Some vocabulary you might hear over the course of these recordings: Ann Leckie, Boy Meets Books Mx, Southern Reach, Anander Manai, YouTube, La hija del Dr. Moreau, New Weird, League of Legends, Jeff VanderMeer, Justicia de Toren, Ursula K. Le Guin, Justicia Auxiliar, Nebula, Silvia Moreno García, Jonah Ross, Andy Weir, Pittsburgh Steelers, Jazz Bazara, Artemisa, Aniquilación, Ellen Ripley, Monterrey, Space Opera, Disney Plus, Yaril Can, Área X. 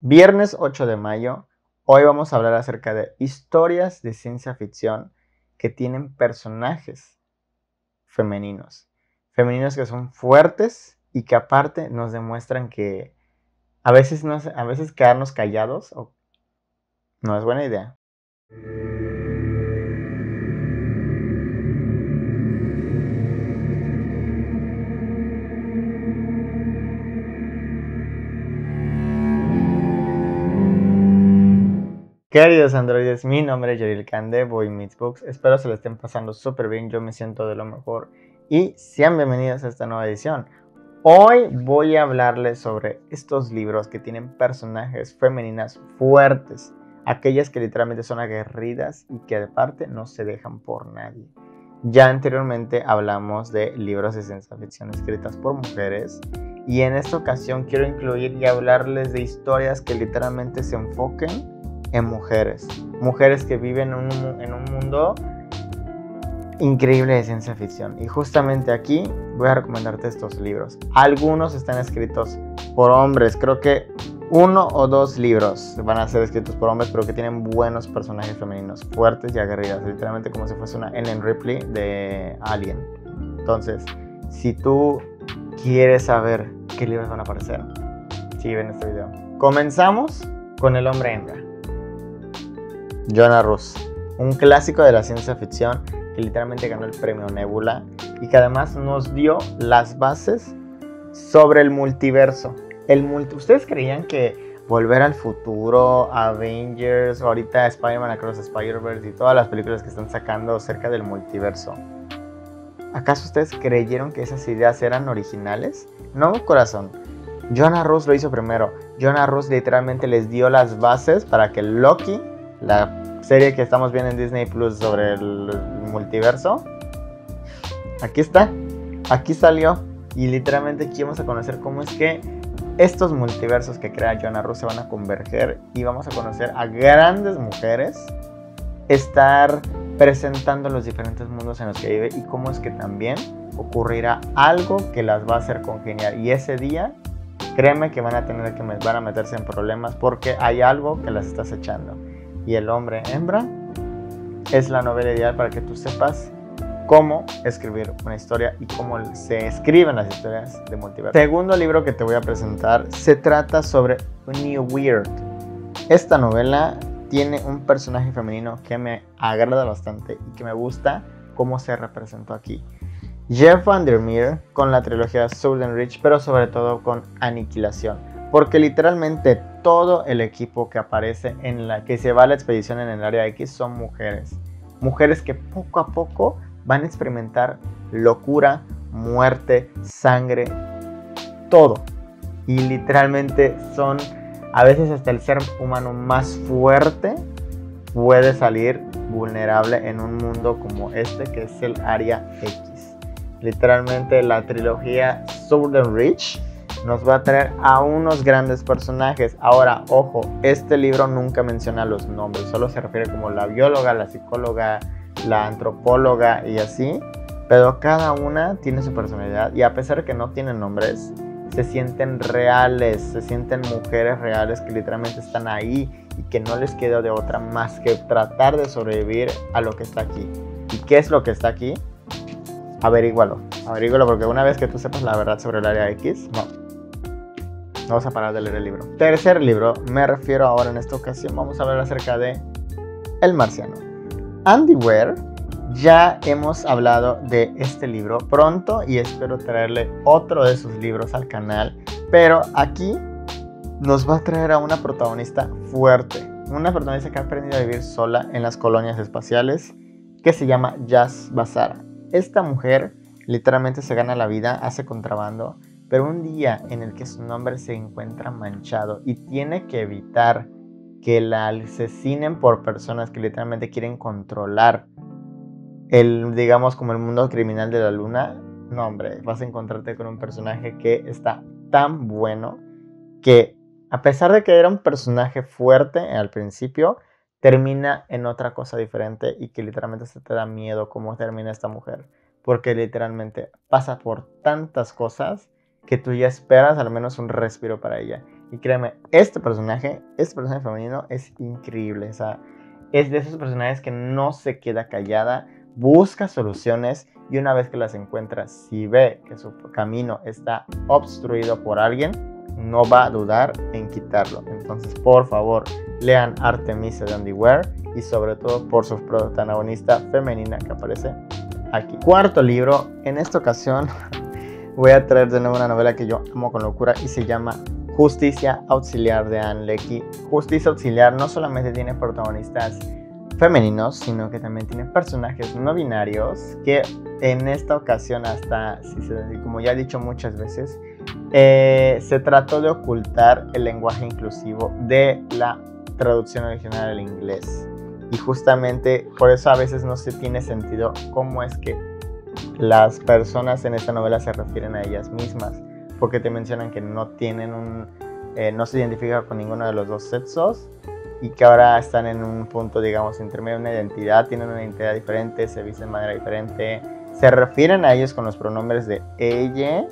Viernes 8 de mayo, hoy vamos a hablar acerca de historias de ciencia ficción que tienen personajes femeninos. Femeninos que son fuertes y que aparte nos demuestran que a veces quedarnos callados no es buena idea. Queridos androides, mi nombre es Yaril Can de Boy Meets Books, espero se lo estén pasando súper bien, yo me siento de lo mejor y sean bienvenidos a esta nueva edición. Hoy voy a hablarles sobre estos libros que tienen personajes femeninas fuertes, aquellas que literalmente son aguerridas y que aparte no se dejan por nadie. Ya anteriormente hablamos de libros de ciencia ficción escritas por mujeres y en esta ocasión quiero incluir y hablarles de historias que literalmente se enfoquen en mujeres que viven en un mundo increíble de ciencia ficción. Y justamente aquí voy a recomendarte estos libros. Algunos están escritos por hombres, creo que uno o dos libros van a ser escritos por hombres, pero que tienen buenos personajes femeninos, fuertes y aguerridas, literalmente como si fuese una Ellen Ripley de Alien. Entonces, si tú quieres saber qué libros van a aparecer, sí, ven este video. Comenzamos con El hombre hembra. Jonah Ross, un clásico de la ciencia ficción que literalmente ganó el premio Nebula y que además nos dio las bases sobre el multiverso. ¿Ustedes creían que Volver al Futuro, Avengers, ahorita Spider-Man Across the Spider-Verse y todas las películas que están sacando acerca del multiverso, acaso ustedes creyeron que esas ideas eran originales? No, corazón. Jonah Ross lo hizo primero. Jonah Ross literalmente les dio las bases para que Loki, la serie que estamos viendo en Disney Plus sobre el multiverso, aquí está, aquí salió. Y literalmente aquí vamos a conocer cómo es que estos multiversos que crea Jonah Ross se van a converger. Y vamos a conocer a grandes mujeres estar presentando los diferentes mundos en los que vive y cómo es que también ocurrirá algo que las va a hacer congeniar. Y ese día, créeme que van a meterse en problemas porque hay algo que las está acechando. Y El hombre hembra es la novela ideal para que tú sepas cómo escribir una historia y cómo se escriben las historias de multiverso. Segundo libro que te voy a presentar se trata sobre New Weird. Esta novela tiene un personaje femenino que me agrada bastante y que me gusta cómo se representó aquí. Jeff VanderMeer con la trilogía Southern Reach, pero sobre todo con Aniquilación, porque literalmente todo el equipo que aparece en la que se va a la expedición en el Área X son mujeres que poco a poco van a experimentar locura, muerte, sangre, todo. Y literalmente son, a veces hasta el ser humano más fuerte puede salir vulnerable en un mundo como este que es el Área X. Literalmente la trilogía Southern Reach nos va a traer a unos grandes personajes. Ahora, ojo, este libro nunca menciona los nombres, solo se refiere como la bióloga, la psicóloga, la antropóloga y así, pero cada una tiene su personalidad y a pesar de que no tienen nombres, se sienten reales, se sienten mujeres reales que literalmente están ahí y que no les queda de otra más que tratar de sobrevivir a lo que está aquí. ¿Y qué es lo que está aquí? Averígualo, porque una vez que tú sepas la verdad sobre el Área X, no vas a parar de leer el libro. Tercer libro, me refiero ahora en esta ocasión, vamos a hablar acerca de El marciano. Andy Weir, ya hemos hablado de este libro pronto y espero traerle otro de sus libros al canal. Pero aquí nos va a traer a una protagonista fuerte, una protagonista que ha aprendido a vivir sola en las colonias espaciales, que se llama Jazz Bazara. Esta mujer literalmente se gana la vida, hace contrabando, pero un día en el que su nombre se encuentra manchado y tiene que evitar que la asesinen por personas que literalmente quieren controlar el, digamos, como el mundo criminal de la luna. No, hombre, vas a encontrarte con un personaje que está tan bueno que, a pesar de que era un personaje fuerte al principio, termina en otra cosa diferente y que literalmente se te da miedo cómo termina esta mujer, porque literalmente pasa por tantas cosas que tú ya esperas al menos un respiro para ella. Y créeme, este personaje femenino es increíble. O sea, es de esos personajes que no se queda callada, busca soluciones, y una vez que las encuentra, si ve que su camino está obstruido por alguien, no va a dudar en quitarlo. Entonces, por favor, lean Artemisa de Andy Weir, y sobre todo por su protagonista femenina que aparece aquí. Cuarto libro, en esta ocasión voy a traer de nuevo una novela que yo amo con locura y se llama Justicia Auxiliar de Ann Leckie. Justicia Auxiliar no solamente tiene protagonistas femeninos, sino que también tiene personajes no binarios, que en esta ocasión, hasta, como ya he dicho muchas veces, se trató de ocultar el lenguaje inclusivo de la traducción original al inglés. Y justamente por eso a veces no se tiene sentido cómo es que las personas en esta novela se refieren a ellas mismas, porque te mencionan que no tienen no se identifican con ninguno de los dos sexos, y que ahora están en un punto, digamos, intermedio, una identidad, tienen una identidad diferente, se visten de manera diferente, se refieren a ellos con los pronombres de ella,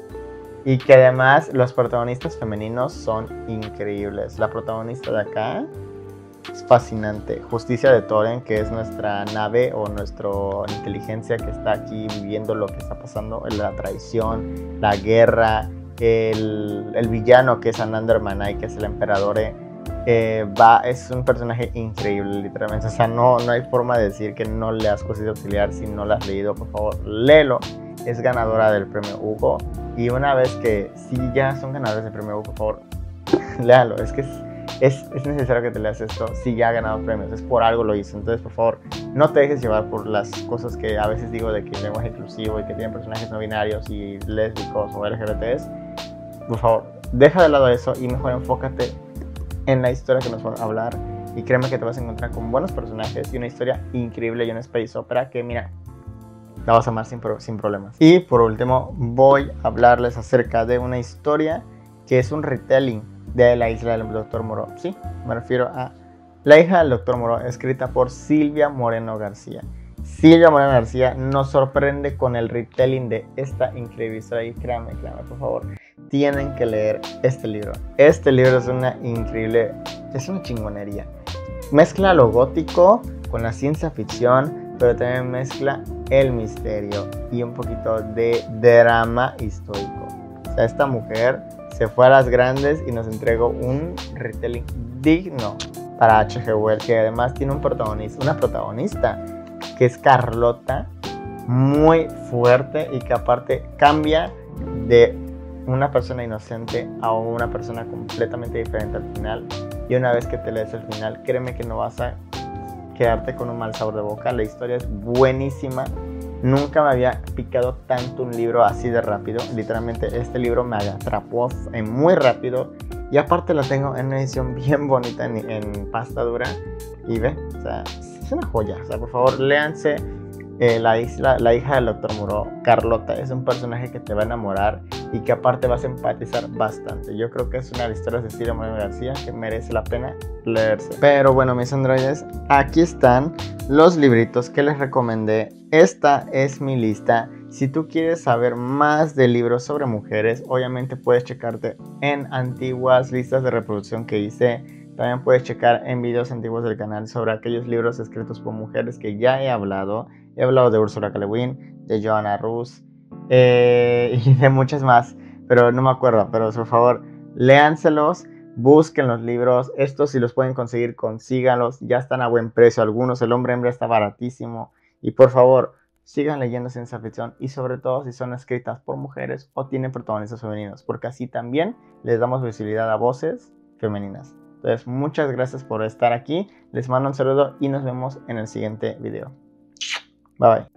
y que además los protagonistas femeninos son increíbles. La protagonista de acá es fascinante, Justicia de Toren, que es nuestra nave o nuestra inteligencia que está aquí viviendo lo que está pasando, la traición, la guerra. El villano, que es Anander Manai, que es el emperador, es un personaje increíble, literalmente. O sea, no hay forma de decir que no leas Justicia Auxiliar si no la has leído. Por favor, léelo. Es ganadora del premio Hugo, y una vez que si ya son ganadores del premio Hugo, por favor, léalo. Es que es necesario que te leas esto si ya ha ganado premios, es por algo lo hizo. Entonces, por favor, no te dejes llevar por las cosas que a veces digo de que el lenguaje inclusivo y que tienen personajes no binarios y lésbicos o LGBTs. Por favor, deja de lado eso y mejor enfócate en la historia que nos van a hablar, y créeme que te vas a encontrar con buenos personajes y una historia increíble y una space opera que, mira, la vas a amar sin problemas. Y por último, voy a hablarles acerca de una historia que es un retelling de La isla del Dr. Moreau. Sí, me refiero a La hija del Dr. Moreau, escrita por Silvia Moreno García. Silvia Moreno García nos sorprende con el retelling de esta increíble historia, y créanme, por favor, tienen que leer este libro. Este libro es una increíble, es una chingonería. Mezcla lo gótico con la ciencia ficción, pero también mezcla el misterio y un poquito de drama histórico. O sea, esta mujer se fue a las grandes y nos entregó un retelling digno para H.G. Wells, que además tiene una protagonista que es Carlota, muy fuerte, y que aparte cambia de una persona inocente a una persona completamente diferente al final. Y una vez que te lees el final, créeme que no vas a quedarte con un mal sabor de boca. La historia es buenísima. Nunca me había picado tanto un libro así de rápido. Literalmente este libro me atrapó muy rápido. Y aparte la tengo en una edición bien bonita en pasta dura. Y ve, o sea, es una joya. O sea, por favor, léanse La hija del Dr. Moreau. Carlota es un personaje que te va a enamorar y que aparte vas a empatizar bastante. Yo creo que es una de las historias de Silvia Moreno García que merece la pena leerse. Pero bueno, mis androides, aquí están los libritos que les recomendé. Esta es mi lista. Si tú quieres saber más de libros sobre mujeres, obviamente puedes checarte en antiguas listas de reproducción que hice. También puedes checar en videos antiguos del canal sobre aquellos libros escritos por mujeres que ya he hablado. He hablado de Ursula K. Le Guin, de Jonah Ross y de muchas más, pero no me acuerdo. Pero por favor, léanselos, busquen los libros. Estos, si los pueden conseguir, consíganlos. Ya están a buen precio algunos. El hombre-hembra está baratísimo. Y por favor, sigan leyendo ciencia ficción, y sobre todo si son escritas por mujeres o tienen protagonistas femeninos, porque así también les damos visibilidad a voces femeninas. Entonces, muchas gracias por estar aquí. Les mando un saludo y nos vemos en el siguiente video. Bye bye.